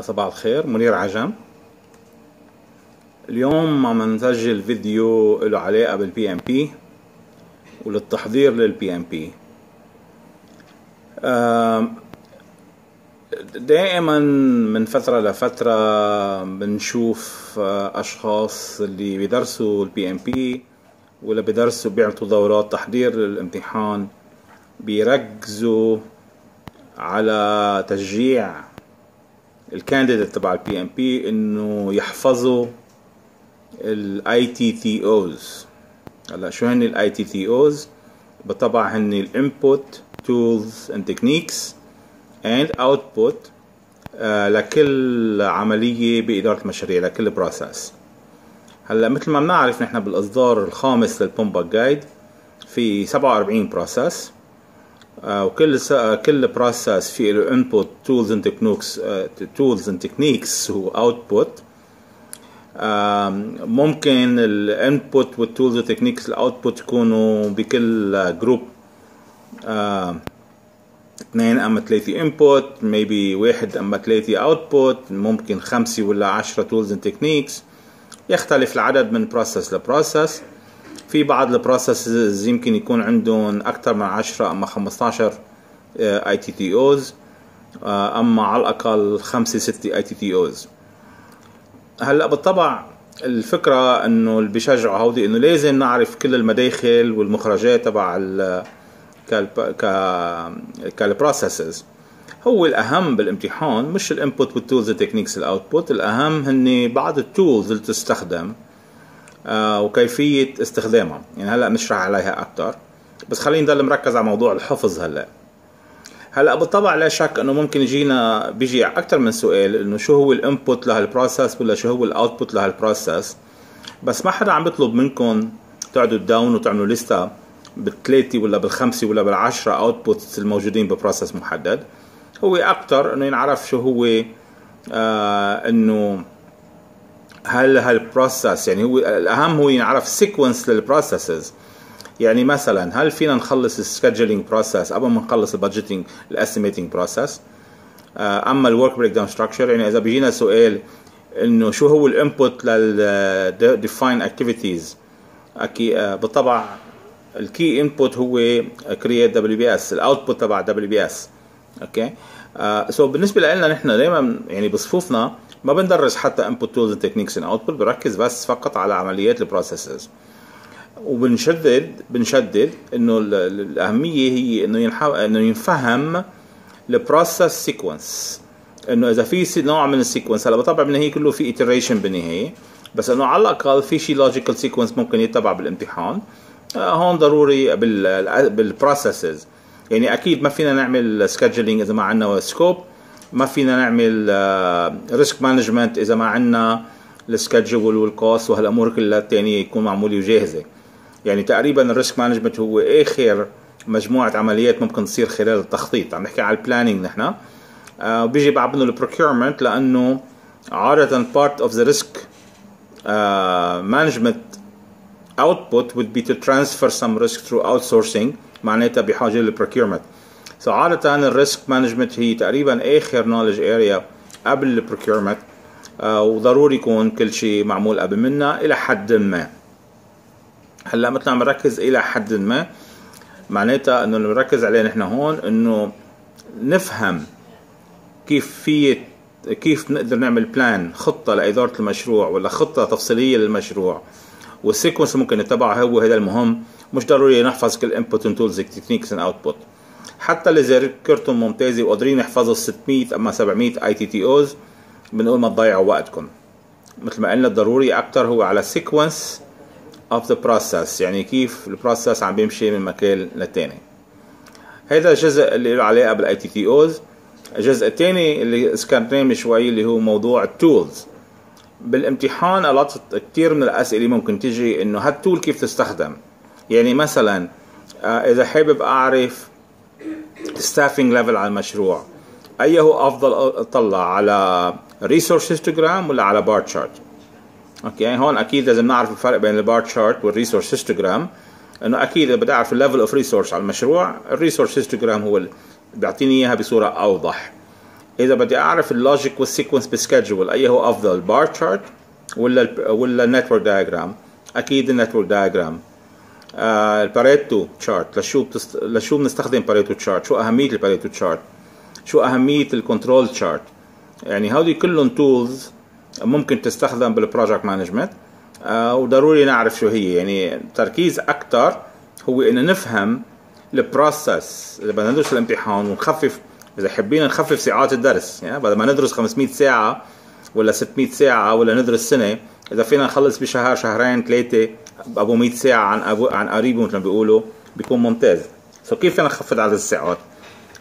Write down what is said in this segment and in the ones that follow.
صباح الخير، منير عجم. اليوم عم نسجل فيديو له علاقة بالبي ام بي وللتحضير للبي ام بي. دائما من فترة لفترة بنشوف اشخاص اللي بيدرسوا البي ام بي ولا بيدرسوا بيعطوا دورات تحضير للامتحان بيركزوا على تشجيع الكانديديت تبع البي ام بي انه يحفظوا الاي تي تي اوز. هلا شو هن الاي تي تي اوز؟ بالطبع هن الانبوت تولز اند تكنيكس اند اوتبوت لكل عمليه باداره المشاريع، لكل بروسس. هلا مثل ما بنعرف نحن بالاصدار الخامس للبومباك جايد في 47 بروسس، وكل بروسس في له انبوت تولز اند تكنيكس واوتبوت. ممكن الانبوت والتولز والتكنيكس الاوتبوت يكونوا بكل جروب اثنين اما ثلاثة انبوت، ميبي واحد اما ثلاثة اوتبوت، ممكن 5 ولا 10 تولز وتكنيكس. يختلف العدد من بروسس لبروسس. في بعض البروسسز يمكن يكون عندهم اكثر من 10 اما 15 اي تي تي اوز، اما على الاقل 5 6 اي تي تي اوز. هلا بالطبع الفكره انه اللي بيشجعوا هودي انه لازم نعرف كل المداخل والمخرجات تبع البروسيسز. هو الاهم بالامتحان مش الانبوت والتولز والتكنيكس الاوتبوت، الاهم هن بعض التولز اللي تستخدم وكيفيه استخدامها. يعني هلا بنشرح عليها اكثر، بس خلينا نضل مركز على موضوع الحفظ. هلا بالطبع لا شك انه ممكن يجينا بيجي اكثر من سؤال انه شو هو الانبوت لهالبروسس ولا شو هو الاوتبوت لهالبروسس، بس ما حدا عم بيطلب منكم تقعدوا تداونوا وتعملوا لسته بالثلاثه ولا بالخمسه ولا بالعشره اوتبوتس الموجودين ببروسس محدد. هو اكثر انه ينعرف شو هو، انه هل هالبروسس، يعني هو الاهم هو ينعرف سيكونس للبروسسز. يعني مثلا هل فينا نخلص السكيدجولينج بروسس قبل ما نخلص البادجيتنج الاستيميتنج بروسس؟ اما الورك بريك داون ستراكشر، يعني اذا بيجينا سؤال انه شو هو الانبوت للديفاين اكتيفيتيز، بالطبع الكي انبوت هو كرييت دبليو بي اس، الاوتبوت تبع دبليو بي اس. اوكي، سو بالنسبه لنا نحن دائما يعني بصفوفنا ما بندرس حتى انبوت تولز تكنيكس اوتبوت، بركز بس فقط على عمليات البروسيسز. وبنشدد انه الاهميه هي انه ينفهم البروسس سيكونس، انه اذا في نوع من السيكونس. هلا بالطبع بالنهايه كله في ايتريشن بالنهايه، بس انه على الاقل في شيء لوجيكال سيكونس ممكن يتبع بالامتحان. هون ضروري بالبروسسز، يعني اكيد ما فينا نعمل سكيدجولينج اذا ما عندنا سكوب، ما فينا نعمل ريسك مانجمنت اذا ما عندنا السكيدجول والكوست وهالامور كلها الثانيه يكون معموله وجاهزه. يعني تقريبا الريسك مانجمنت هو اخر مجموعه عمليات ممكن تصير خلال التخطيط، عم نحكي على البلاننج نحن. بيجي بعدنا البروكيورمنت، لانه عاده بارت اوف ذا ريسك مانجمنت اوتبوت would be to transfer some risk through outsourcing، معناتها بحاجه للبروكيورمنت. سو عاده الريسك مانجمنت هي تقريبا اخر نولج اريا قبل البروكيورمنت، وضروري يكون كل شيء معمول قبل منا الى حد ما. هلا مثل عم نركز الى حد ما، معناتها انه اللي بنركز عليه نحن هون انه نفهم كيف نقدر نعمل بلان، خطه لاداره المشروع ولا خطه تفصيليه للمشروع، والسيكونس ممكن نتبعه. هو هذا المهم، مش ضروري نحفظ كل انبوت تولز تكنيكس اوتبوت. حتى اللي ذاكرتهم ممتازه وقادرين يحفظوا 600 اما 700 اي تي تي اوز، بنقول ما تضيعوا وقتكم. مثل ما قلنا الضروري اكثر هو على سيكونس of the process، يعني كيف البروسس عم بيمشي من مكان للتاني. هذا الجزء اللي له علاقه بالاي تي تي اوز. الجزء الثاني اللي سكرناه شوي اللي هو موضوع التولز بالامتحان. غلطت كثير من الاسئله ممكن تجي انه هالتول كيف تستخدم. يعني مثلا اذا حابب اعرف staffing level على المشروع، اي هو افضل اطلع على resource histogram ولا على بار تشارت؟ اوكي، يعني هون اكيد لازم نعرف الفرق بين البار تشارت والريسورس هيستوجرام، انه اكيد بدي اعرف الليفل اوف ريسورس على المشروع، الريسورس هيستوجرام هو اللي بيعطيني اياها بصوره اوضح. اذا بدي اعرف اللوجيك والسيكونس بسكيدجول اي هو افضل، البار تشارت ولا النتورك دايجرام؟ اكيد النتورك دايجرام. الباريتو تشارت، لشو بنستخدم باريتو تشارت؟ شو اهميه الباريتو تشارت؟ شو اهميه الكنترول تشارت؟ يعني هذول كلهم تولز ممكن تستخدم بالبروجكت مانجمنت، وضروري نعرف شو هي. يعني تركيز اكثر هو انه نفهم البروسس اللي بدنا ندرس الامتحان، ونخفف اذا حابين نخفف ساعات الدرس. يعني بدل ما ندرس 500 ساعه ولا 600 ساعه ولا ندرس سنه، اذا فينا نخلص بشهر شهرين ثلاثه ابو 100 ساعه عن قريب مثل ما بيقولوا، بيكون ممتاز. كيف فينا نخفض عدد الساعات؟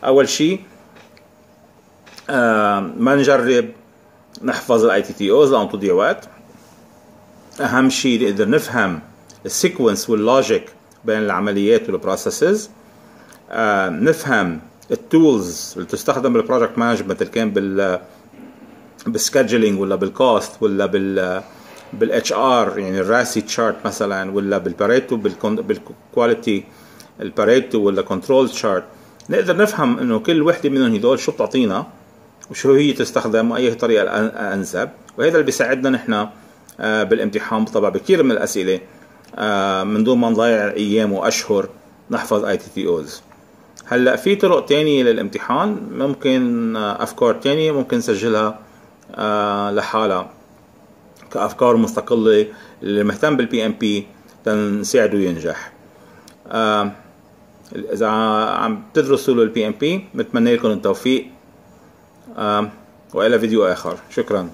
اول شيء ما نجرب نحفظ الاي تي تي اوز لانه تضيع وقت. اهم شيء نقدر نفهم السيكونس واللوجيك بين العمليات والبروسيسز، نفهم التولز اللي تستخدم بالبروجكت مانجمنت اللي كان بالسكادجولينج ولا بالكوست ولا بالاتش ار، يعني الراسي تشارت مثلا، ولا بالباريتو بالكواليتي الباريتو ولا كنترول تشارت. نقدر نفهم انه كل وحده منهم هدول شو بتعطينا وشو هي تستخدم واي طريقه الانسب، وهذا اللي بيساعدنا نحن بالامتحان. طبعا بكثير من الاسئله من دون ما نضيع ايام واشهر نحفظ اي تي تي اوز. هلا في طرق تانية للامتحان، ممكن افكار تانية ممكن نسجلها لحالها كافكار مستقله اللي مهتم بالبي ام بي تنساعده ينجح. اذا عم تدرسوا للبي ام بي بتمنى لكم التوفيق، والى فيديو اخر. شكرا.